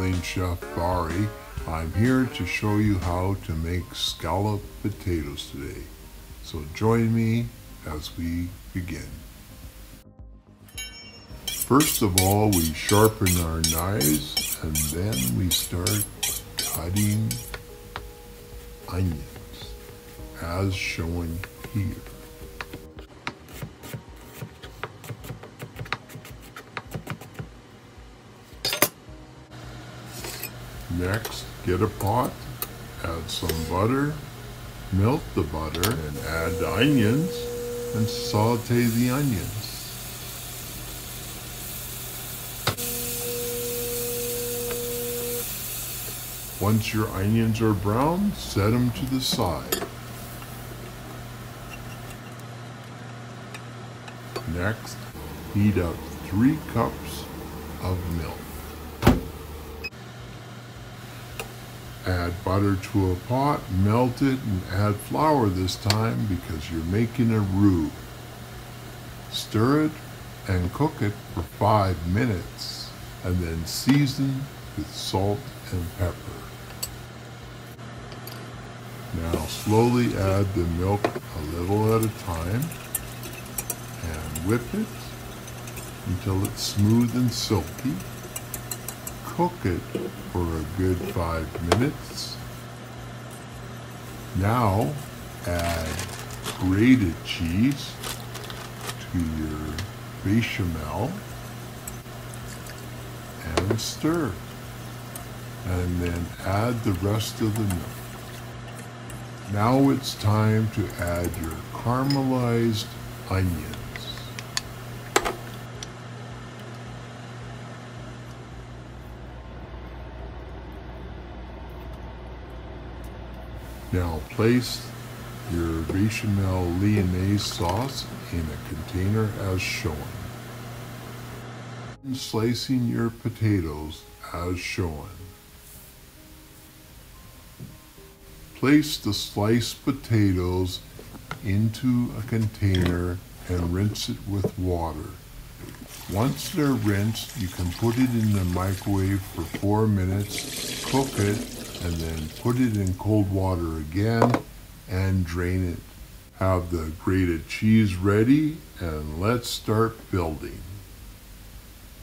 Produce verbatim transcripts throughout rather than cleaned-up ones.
Traveling Chef Bari. I'm here to show you how to make scalloped potatoes today. So join me as we begin. First of all, we sharpen our knives and then we start cutting onions as shown here. Next, get a pot, add some butter, melt the butter, and add the onions, and saute the onions. Once your onions are brown, set them to the side. Next, heat up three cups of milk. Add butter to a pot, melt it, and add flour this time because you're making a roux. Stir it and cook it for five minutes and then season with salt and pepper. Now slowly add the milk a little at a time and whip it until it's smooth and silky. Cook it for a good five minutes. Now add grated cheese to your bechamel and stir. And then add the rest of the milk. Now it's time to add your caramelized onions. Now place your Béchamel Lyonnaise sauce in a container as shown. And slicing your potatoes as shown. Place the sliced potatoes into a container and rinse it with water. Once they're rinsed, you can put it in the microwave for four minutes, cook it, and then put it in cold water again and drain it. Have the grated cheese ready and let's start building.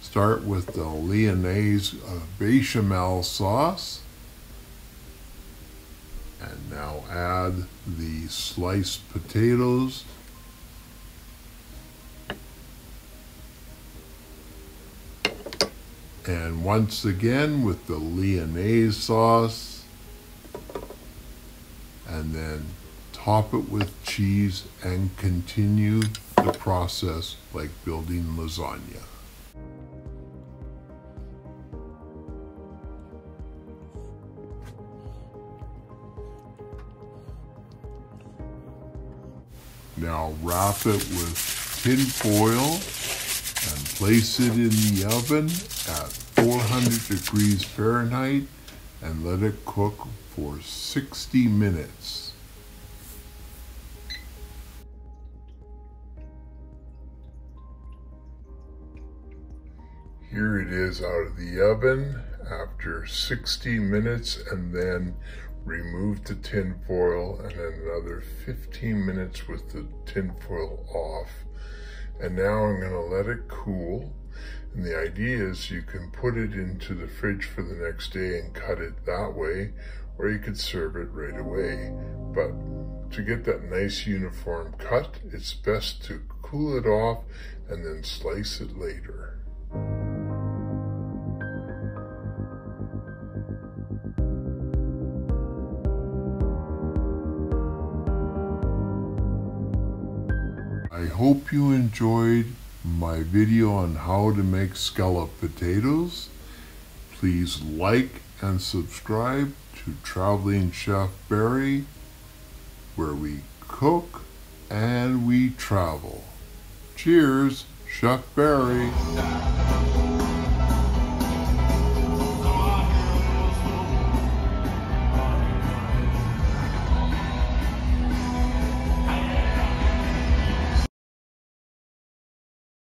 Start with the Lyonnaise uh, bechamel sauce. And now add the sliced potatoes. And once again with the Lyonnaise sauce, and then top it with cheese and continue the process like building lasagna. Now wrap it with tin foil and place it in the oven at four hundred degrees Fahrenheit and let it cook for sixty minutes. Here it is out of the oven after sixty minutes, and then remove the tin foil and another fifteen minutes with the tin foil off. And now I'm going to let it cool, and the idea is you can put it into the fridge for the next day and cut it that way, or you could serve it right away. But to get that nice uniform cut, it's best to cool it off and then slice it later. I hope you enjoyed my video on how to make scalloped potatoes. Please like and subscribe to Traveling Chef Bari, where we cook and we travel. Cheers, Chef Bari.